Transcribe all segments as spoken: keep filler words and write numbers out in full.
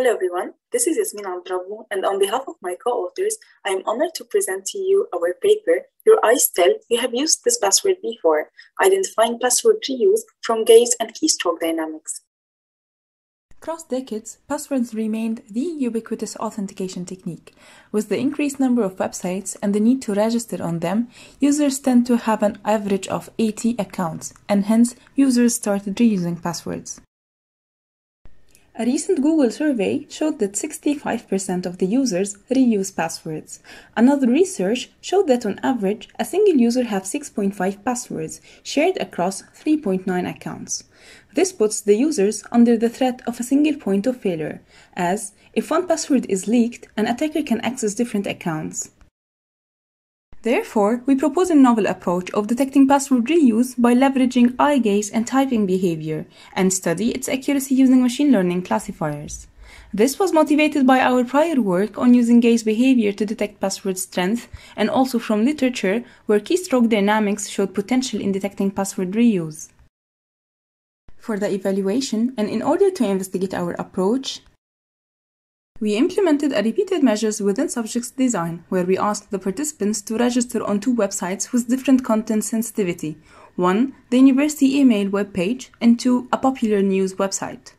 Hello everyone, this is Yasmeen Abdrabou, and on behalf of my co-authors, I am honored to present to you our paper, Your Eyes Tell You Have Used This Password Before, Identifying Password Reuse from Gaze and Keystroke Dynamics. Across decades, passwords remained the ubiquitous authentication technique. With the increased number of websites and the need to register on them, users tend to have an average of eighty accounts, and hence users started reusing passwords. A recent Google survey showed that sixty-five percent of the users reuse passwords. Another research showed that on average, a single user has six point five passwords shared across three point nine accounts. This puts the users under the threat of a single point of failure, as if one password is leaked, an attacker can access different accounts. Therefore, we propose a novel approach of detecting password reuse by leveraging eye gaze and typing behavior, and study its accuracy using machine learning classifiers. This was motivated by our prior work on using gaze behavior to detect password strength, and also from literature where keystroke dynamics showed potential in detecting password reuse. For the evaluation, and in order to investigate our approach, we implemented a repeated measures within subjects design, where we asked the participants to register on two websites with different content sensitivity. One, the university email webpage, and two, a popular news website.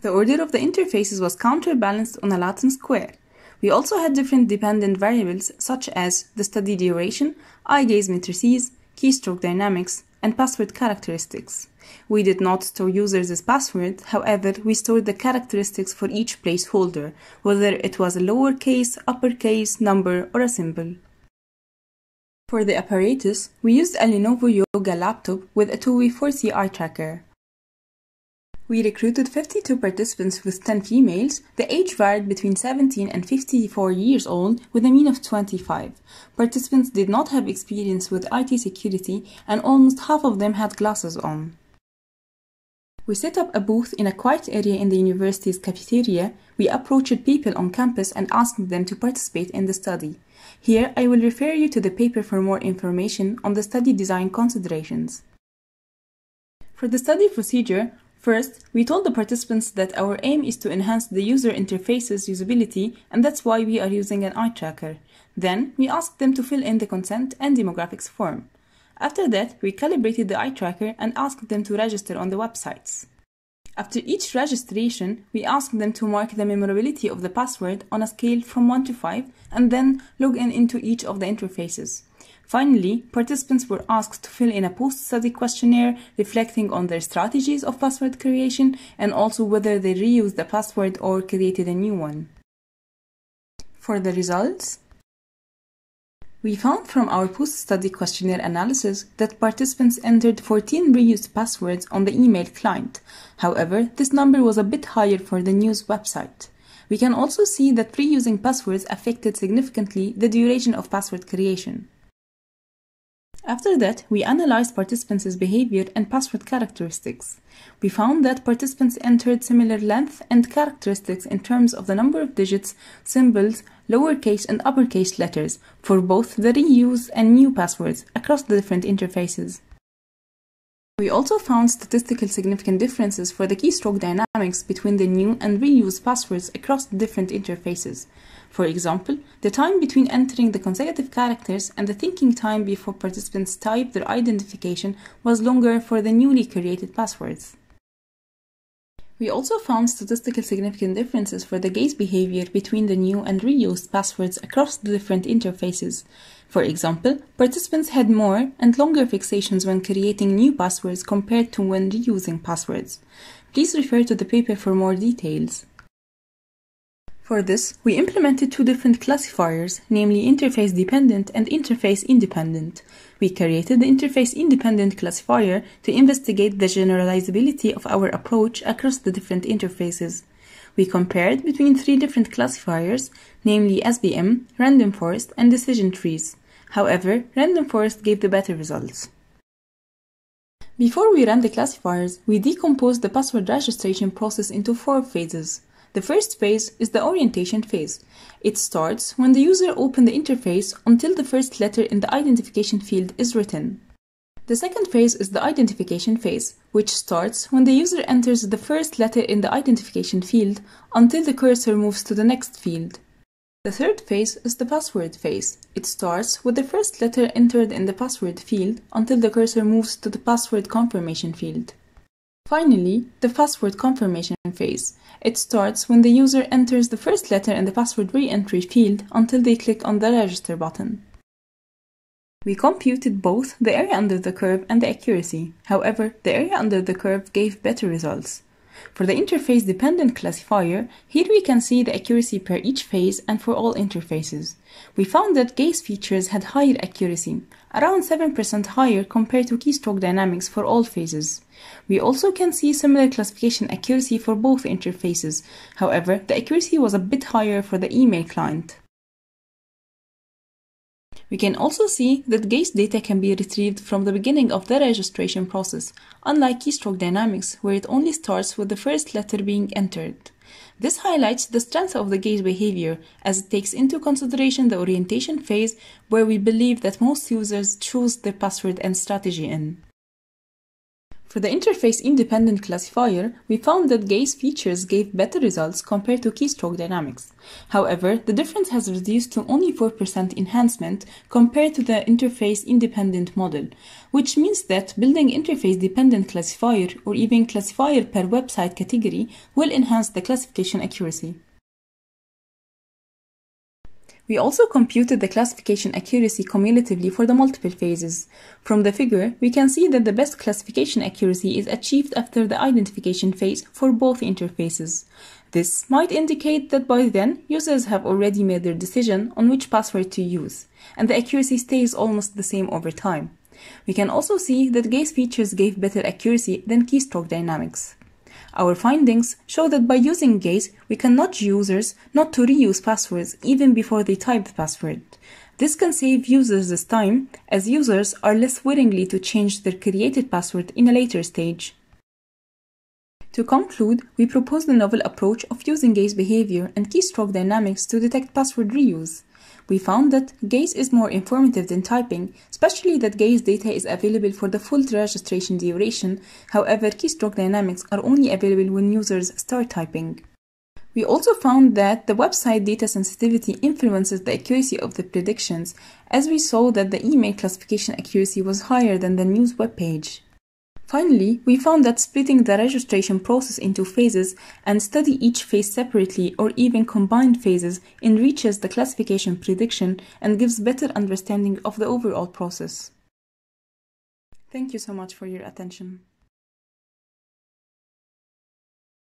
The order of the interfaces was counterbalanced on a Latin square. We also had different dependent variables such as the study duration, eye gaze matrices, keystroke dynamics, and password characteristics. We did not store users' passwords, however, we stored the characteristics for each placeholder, whether it was a lowercase, uppercase, number, or a symbol. For the apparatus, we used a Lenovo Yoga laptop with a two W four C eye tracker. We recruited fifty-two participants with ten females. The age varied between seventeen and fifty-four years old, with a mean of twenty-five. Participants did not have experience with I T security, and almost half of them had glasses on. We set up a booth in a quiet area in the university's cafeteria. We approached people on campus and asked them to participate in the study. Here, I will refer you to the paper for more information on the study design considerations. For the study procedure, first, we told the participants that our aim is to enhance the user interface's usability, and that's why we are using an eye tracker. Then, we asked them to fill in the consent and demographics form. After that, we calibrated the eye tracker and asked them to register on the websites. After each registration, we asked them to mark the memorability of the password on a scale from one to five, and then log in into each of the interfaces. Finally, participants were asked to fill in a post-study questionnaire reflecting on their strategies of password creation, and also whether they reused the password or created a new one. For the results, we found from our post-study questionnaire analysis that participants entered fourteen reused passwords on the email client. However, this number was a bit higher for the news website. We can also see that reusing passwords affected significantly the duration of password creation. After that, we analyzed participants' behavior and password characteristics. We found that participants entered similar length and characteristics in terms of the number of digits, symbols, lowercase and uppercase letters for both the reuse and new passwords across the different interfaces. We also found statistical significant differences for the keystroke dynamics between the new and reused passwords across the different interfaces. For example, the time between entering the consecutive characters and the thinking time before participants typed their identification was longer for the newly created passwords. We also found statistical significant differences for the gaze behavior between the new and reused passwords across the different interfaces. For example, participants had more and longer fixations when creating new passwords compared to when reusing passwords. Please refer to the paper for more details. For this, we implemented two different classifiers, namely interface-dependent and interface-independent. We created the interface-independent classifier to investigate the generalizability of our approach across the different interfaces. We compared between three different classifiers, namely S B M, random forest, and decision trees. However, random forest gave the better results. Before we ran the classifiers, we decomposed the password registration process into four phases. The first phase is the orientation phase. It starts when the user opens the interface until the first letter in the identification field is written. The second phase is the identification phase, which starts when the user enters the first letter in the identification field until the cursor moves to the next field. The third phase is the password phase. It starts with the first letter entered in the password field until the cursor moves to the password confirmation field. Finally, the password confirmation phase. It starts when the user enters the first letter in the password re-entry field until they click on the register button. We computed both the area under the curve and the accuracy. However, the area under the curve gave better results. For the interface-dependent classifier, here we can see the accuracy per each phase and for all interfaces. We found that gaze features had higher accuracy, around seven percent higher compared to keystroke dynamics for all phases. We also can see similar classification accuracy for both interfaces. However, the accuracy was a bit higher for the email client. We can also see that gaze data can be retrieved from the beginning of the registration process, unlike keystroke dynamics, where it only starts with the first letter being entered. This highlights the strength of the gaze behavior, as it takes into consideration the orientation phase, where we believe that most users choose their password and strategy in. For the interface-independent classifier, we found that gaze features gave better results compared to keystroke dynamics. However, the difference has reduced to only four percent enhancement compared to the interface-independent model, which means that building interface-dependent classifier or even classifier per website category will enhance the classification accuracy. We also computed the classification accuracy cumulatively for the multiple phases. From the figure, we can see that the best classification accuracy is achieved after the identification phase for both interfaces. This might indicate that by then, users have already made their decision on which password to use, and the accuracy stays almost the same over time. We can also see that gaze features gave better accuracy than keystroke dynamics. Our findings show that by using gaze, we can nudge users not to reuse passwords even before they type the password. This can save users time, as users are less willingly to change their created password in a later stage. To conclude, we propose the novel approach of using gaze behavior and keystroke dynamics to detect password reuse. We found that gaze is more informative than typing, especially that gaze data is available for the full registration duration. However, keystroke dynamics are only available when users start typing. We also found that the website data sensitivity influences the accuracy of the predictions, as we saw that the email classification accuracy was higher than the news webpage. Finally, we found that splitting the registration process into phases and study each phase separately or even combined phases enriches the classification prediction and gives better understanding of the overall process. Thank you so much for your attention.